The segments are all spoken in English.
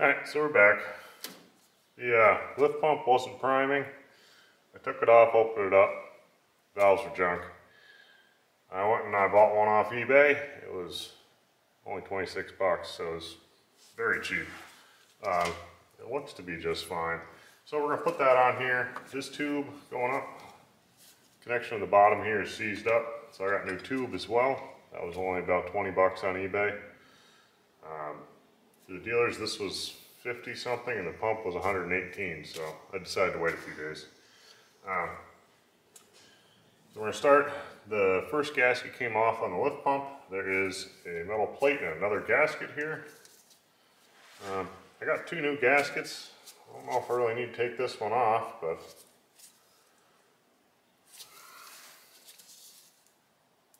Alright, so we're back. Yeah, lift pump wasn't priming. I took it off, opened it up. Valves were junk. I went and I bought one off eBay. It was only 26 bucks, so it was very cheap. It looks to be just fine. So we're gonna put that on here. This tube going up, connection on the bottom here is seized up. So I got new tube as well. That was only about 20 bucks on eBay. The dealers, this was 50 something and the pump was 118, so I decided to wait a few days. So we're going to start. The first gasket came off on the lift pump. There is a metal plate and another gasket here. I got two new gaskets. I don't know if I really need to take this one off, but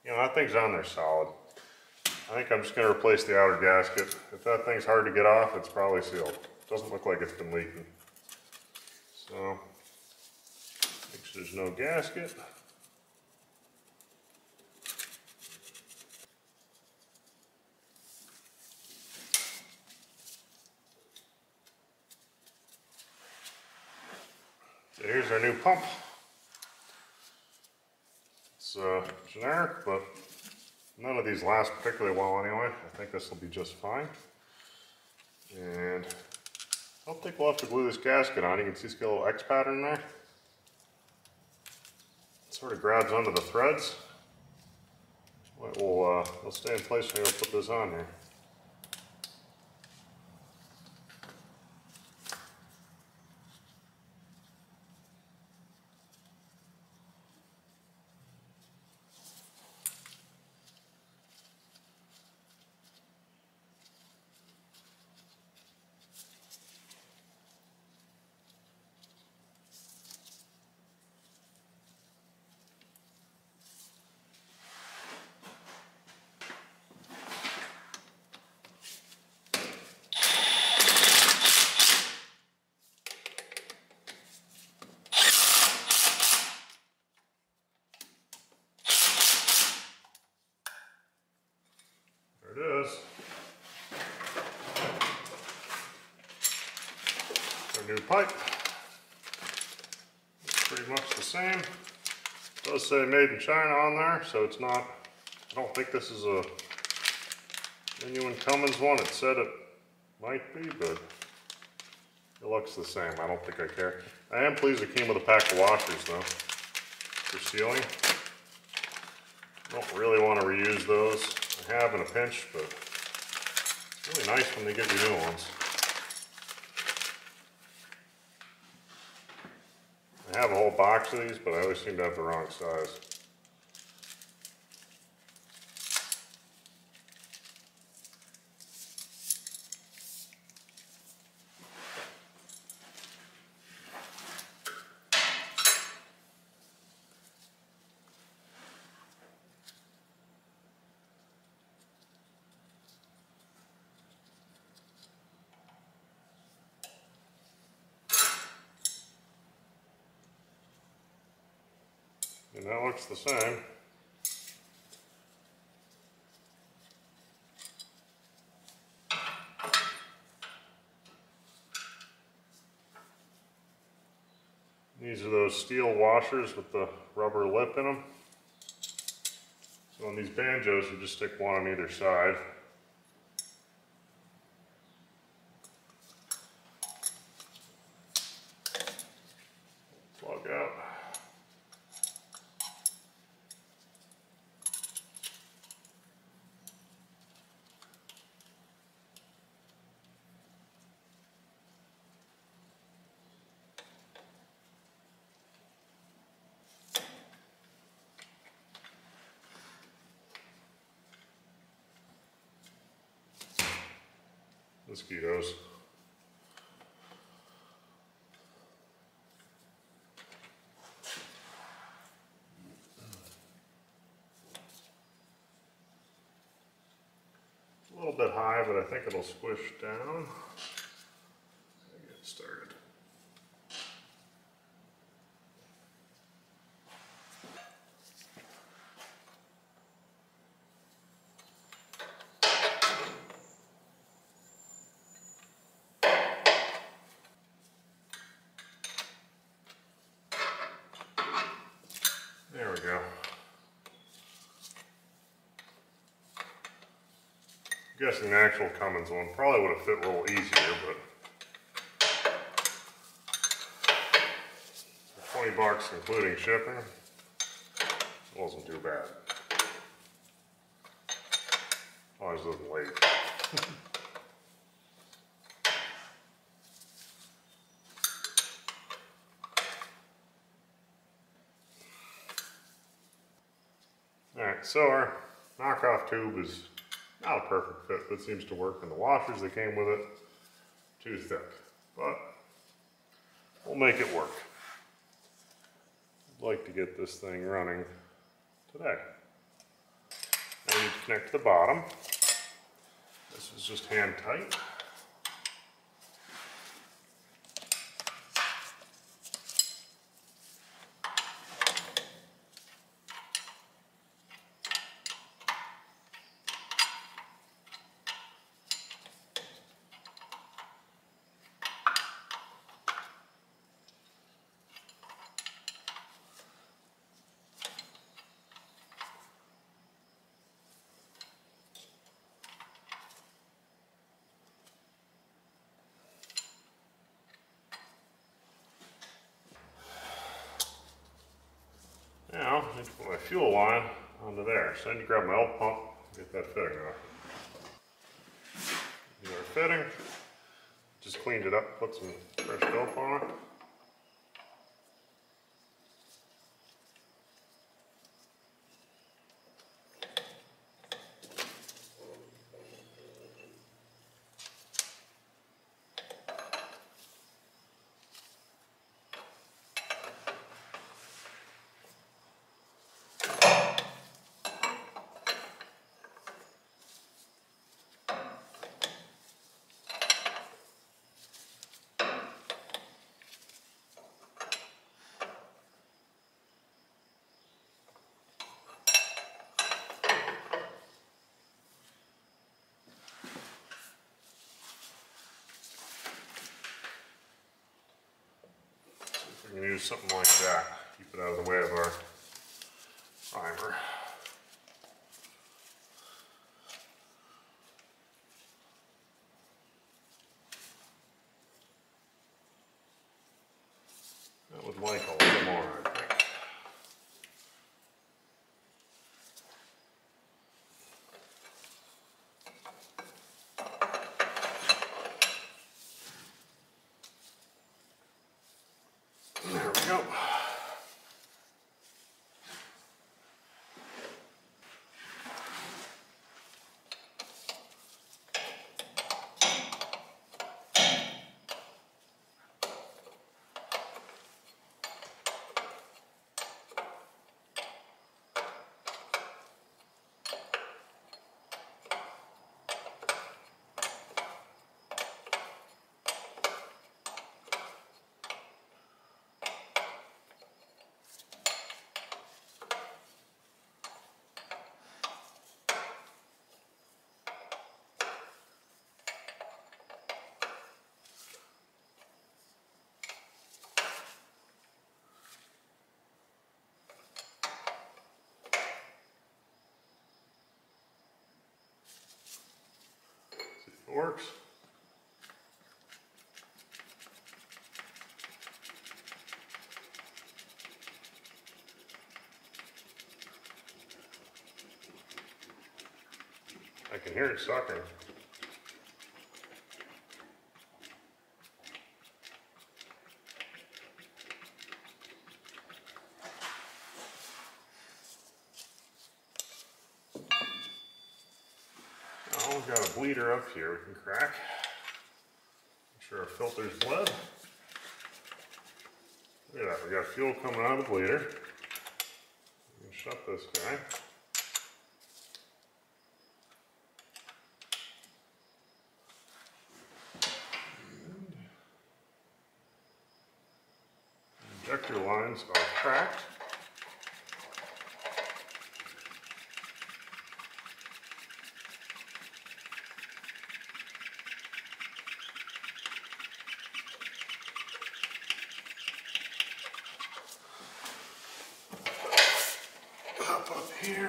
you know, that thing's on there solid. I think I'm just going to replace the outer gasket. If that thing's hard to get off, it's probably sealed. It doesn't look like it's been leaking. So, make sure there's no gasket. So here's our new pump. It's generic, but none of these last particularly well anyway. I think this will be just fine. And I don't think we'll have to glue this gasket on. You can see it's got a little X pattern there. It sort of grabs onto the threads. It will it'll stay in place when we put this on here. New pipe. It's pretty much the same. It does say made in China on there, so it's not, I don't think this is a genuine Cummins one. It said it might be, but it looks the same. I don't think I care. I am pleased it came with a pack of washers though for sealing. I don't really want to reuse those. I have in a pinch, but it's really nice when they give you new ones. I have a whole box of these, but I always seem to have the wrong size. And that looks the same. These are those steel washers with the rubber lip in them. So on these banjos, you just stick one on either side. Plug out. Mosquitoes. It's a little bit high, but I think it'll squish down. Get started. guessing the actual Cummins one probably would have fit a little easier, but for 20 bucks including shipping, it wasn't too bad. Always looking late. Alright, so our knockoff tube is not a perfect fit, but it seems to work, and the washers that came with it, too thick, but we'll make it work. I'd like to get this thing running today. I need to connect to the bottom. This is just hand tight. Now, I need to put my fuel line onto there. So I need to grab my L pump and get that fitting off. There's our fitting. Just cleaned it up, put some fresh dope on it. We're going to use something like that, keep it out of the way of our primer. That would like a little more, I think. Nope. Works. I can hear it sucking. We've got a bleeder up here we can crack. Make sure our filter's bled. Look at that, we got fuel coming out of the bleeder. We can shut this guy. And injector lines are cracked. Up here.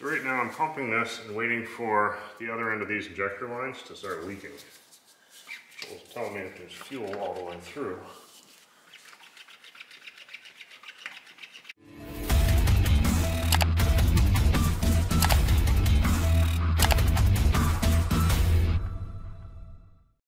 So right now I'm pumping this and waiting for the other end of these injector lines to start leaking. It's telling me if there's fuel all the way through.